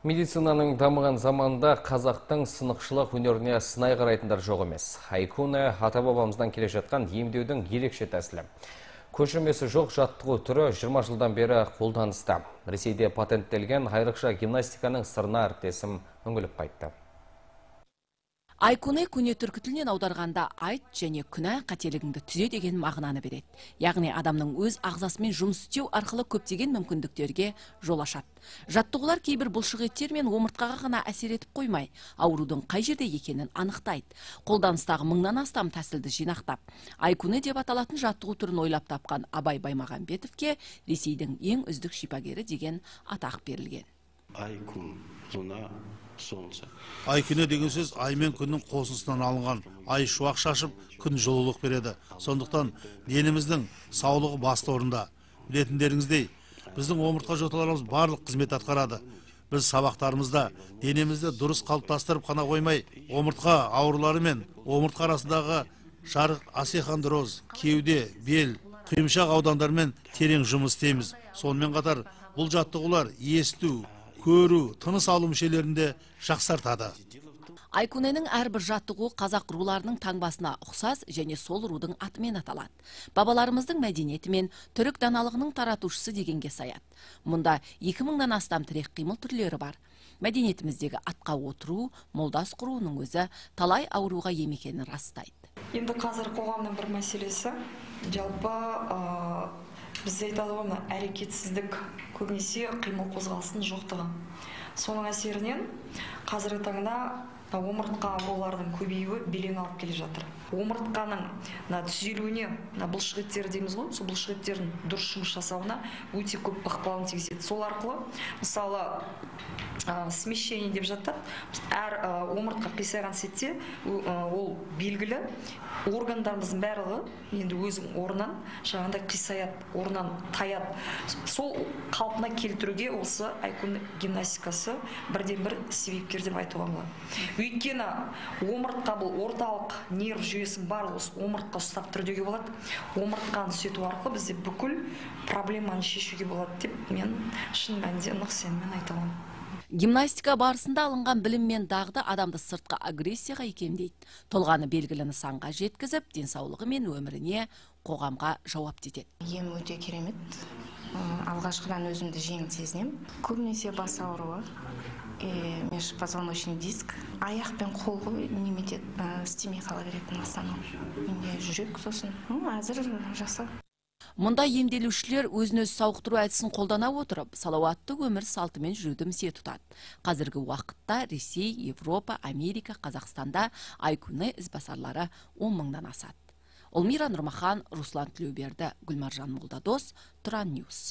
Медицинаның дамыған заманда қазақтың сынықшылық өнеріне сынай қарайтындар жоқ емес. Айкуне ата-бабамыздан келе жатқан емдеудің ерекше тәсілі. Көшірмесі жоқ жаттығу түрі 20 жылдан бері қолданыста. Ресейде патенттелген айрықша гимнастиканың сырына әріптесім үңіліп қайтты. Айкуне көне түркі тілінен аударғанда айт және күнә қателігіңді түзе деген мағынаны береді. Яғни адамның өз ағзасымен жұмыс істеу арқылы көптеген мүмкіндіктерге жол ашады. Жаттығулар кейбір бұлшық еттер мен омыртқаға ғана әсер етіп қоймай, аурудың қай жерде екенін анықтайды. Қолданыстағы мыңнан астам тәсілді жинақтап, айкуне деп аталатын жаттығу түрін ойлап тапқан Абай Баймағамбетовке Ресейдің ең үздік шипагері деген атақ берілген. Айкун, луна, солнце. Айкүне деген сөз ай мен күннің қосынысынан алынған. Ай шуақ шашып, күн жылулық береді. Сондықтан деніміздің саулығы басты орында. Білетіндеріңіздей, біздің омыртқа жоталарымыз барлық қызмет атқарады. Біз сабақтарымызда денемізді дұрыс қалыптастырып қана қоймай, омыртқа аурулары мен омыртқа арасындағы жарық асихондроз, кеуде, бел, құйымшақ аудандармен терең жұмыс істейміз. Сонымен қатар, бұл жаттығулар есту, көру, тыныс алу мүшелерінде жақсартады. Айкуненің әрбір жаттығуы қазақ руларының таңбасына ұқсас және сол рудың атымен аталады. Бабаларымыздың мәдениеті мен түрік даналығының таратушысы дегенге саяды. Мұнда 2000-нан астам тірек қимыл түрлері бар. Мәдениетіміздегі атқа отыру, молдас құруының өзі талай ауруға ем екенін растайды. Енді қазір қоғамның бір мәселесі жалпы бізде айталығына әрекетсіздік көбінесе қимыл қозғалысының жоқтығы. Соның әсерінен қазіргі таңда омыртқа ауруларының көбеюі белең алып келе жатыр. Омыртқаның түзелуіне бұлшық еттер дейміз ғой, сол бұлшық еттердің дұрыс жұмыс жасауына өте көп ықпалын тигізеді. Сол арқылы, мысалы, смещение деп жатады. Әр омыртқа қисайған сәтте ол белгілі органдарымыздың барлығы енді өзінің орнынан жаңағыдай қисаяды, орнынан таяды. Сол қалпына келтіруге осы айкуне гимнастикасы бірден-бір себепкер деп айтуға болады. Өйткені омыртқа бұл орталық нерв жүйесін барлығы омыртқа ұстап түрдеуге болады. Омыртқаны сөйту арқылы бізде бүкіл проблеманы шешуге болады деп мен шын мәнінде нық сеніммен айта аламын. Гимнастика барысында алынған білім мен дағды адамды сыртқы агрессияға икемдейді. Толғаны белгілі нысанға жеткізіп, денсаулығы мен өміріне, қоғамға жауап етеді. Ем өте керемет. Алғашқыдан өзімді жеңіл сезінем. Көбінесе бас ауруы, межпозвоночный диск, аяқ пен қолғы істемей қала беретін астана. Менде жүрек сосын. Әзір жақсы. Мұнда емделушілер өзін-өзі сауықтыру әдісін қолдана отырып, салауатты өмір салтымен жүруді місе тұтады. Қазіргі уақытта Ресей, Европа, Америка, Қазақстанда айкуне ізбасарлары 10 000-нан асады. Олмира Нұрмахан, Руслан Тілеуберді, Гүлмаржан Молдадос, Turan News.